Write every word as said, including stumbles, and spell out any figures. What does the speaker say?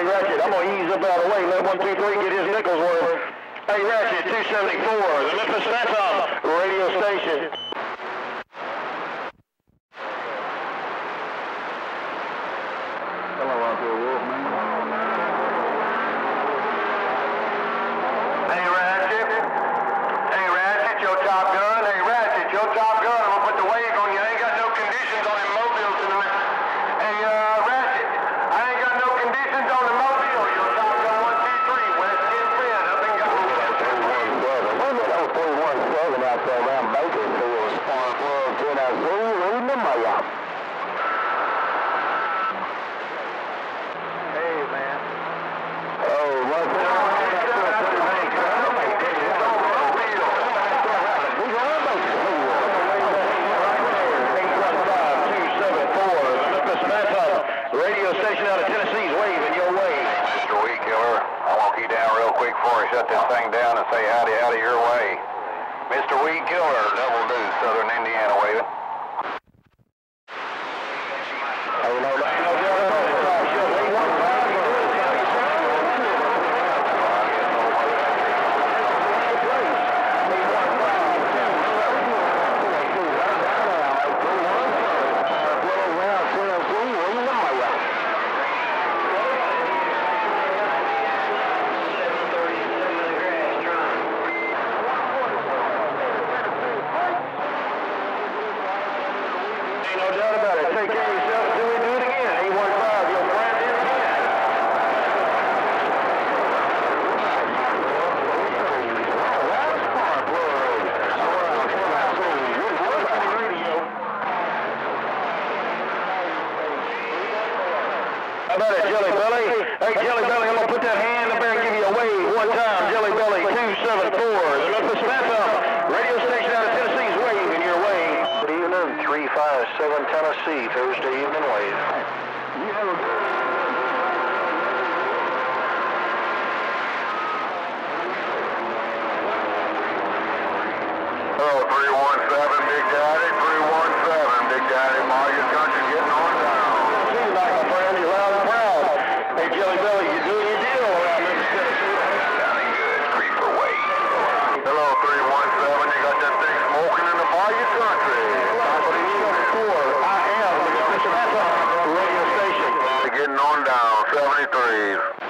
Hey, Ratchet, I'm going to ease up out of the way. Let one two three get his nickels worth. Hey, Ratchet, two seventy-four, the Memphis Metcalf radio station. Hello, out there, Wolfman. Hey, Ratchet. Hey, Ratchet, your top gun. Hey, Ratchet, your top gun. I'm going to put the wave on you. I ain't got no conditions on them mobiles tonight. Hey, uh, Ratchet, I ain't got no conditions on the mobile. Your top gun, one two three, West ten ten, up and got thirty-one seven. Wait a minute, that was thirty-one seven out there around Baker Field, Farmville, Tennessee. Reading them, my y'all. Shut this thing down and say howdy, out of your way. Mister Weed Killer, Double Deuce, Southern Indiana, waving. Getting on down, seventy-three.